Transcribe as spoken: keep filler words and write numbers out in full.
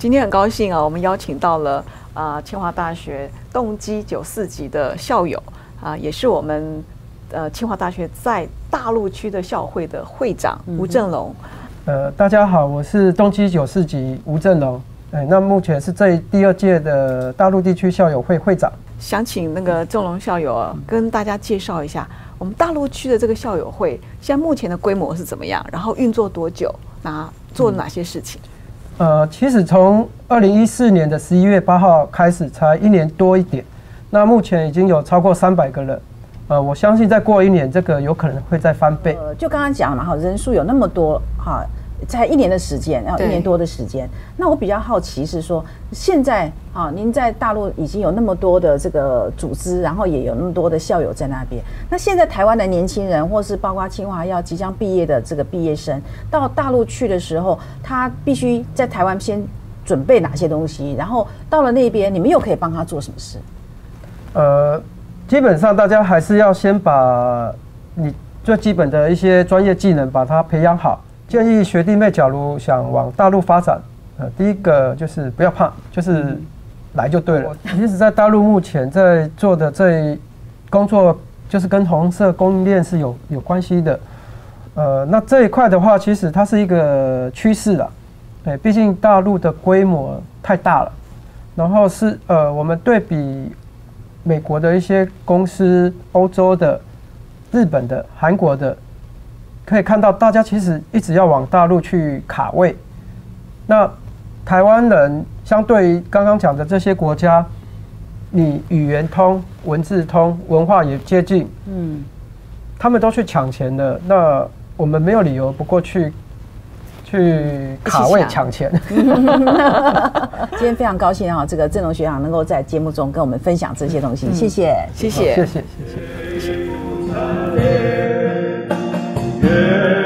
今天很高兴啊，我们邀请到了啊、呃、清华大学动机九四级的校友啊、呃，也是我们呃清华大学在大陆区的校会的会长吴正龙。呃，大家好，我是动机九四级吴正龙。 哎，那目前是这第二届的大陆地区校友会会长，想请那个正龙校友、啊、跟大家介绍一下我们大陆区的这个校友会现在目前的规模是怎么样，然后运作多久，那做哪些事情？嗯、呃，其实从二零一四年的十一月八号开始，才一年多一点，那目前已经有超过三百个人。 呃，我相信再过一年，这个有可能会再翻倍。呃，就刚刚讲嘛，哈，人数有那么多，哈、啊，才一年的时间，然后一年多的时间。那我比较好奇是说，现在啊，您在大陆已经有那么多的这个组织，然后也有那么多的校友在那边。那现在台湾的年轻人，或是包括清华要即将毕业的这个毕业生，到大陆去的时候，他必须在台湾先准备哪些东西，然后到了那边，你们又可以帮他做什么事？呃。 基本上，大家还是要先把你最基本的一些专业技能把它培养好。建议学弟妹，假如想往大陆发展，呃，第一个就是不要怕，就是来就对了。其实，在大陆目前在做的这工作，就是跟红色供应链是有有关系的。呃，那这一块的话，其实它是一个趋势啦。哎，毕竟大陆的规模太大了，然后是呃，我们对比。 美国的一些公司、欧洲的、日本的、韩国的，可以看到大家其实一直要往大陆去卡位。那台湾人相对于刚刚讲的这些国家，你语言通、文字通、文化也接近，嗯，他们都去抢钱了，那我们没有理由不过去。 去卡位抢钱。今天非常高兴啊，这个正龙学长能够在节目中跟我们分享这些东西，嗯、谢谢，谢谢，谢谢，谢谢。